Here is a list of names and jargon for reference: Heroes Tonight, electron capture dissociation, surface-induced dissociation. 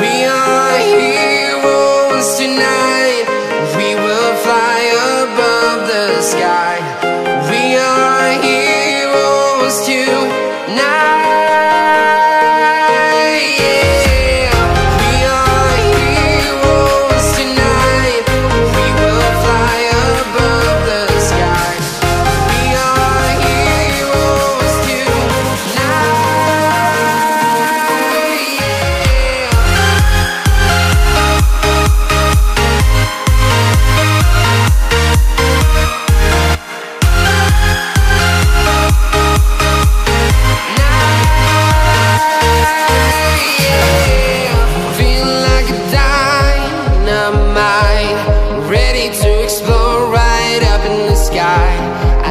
We are heroes tonight. We will fly above the sky. We are heroes tonight. Yeah. We are heroes tonight. We will fly above the sky. We are heroes tonight. Yeah. Feeling like a dynamite, ready to explode right up in the sky. I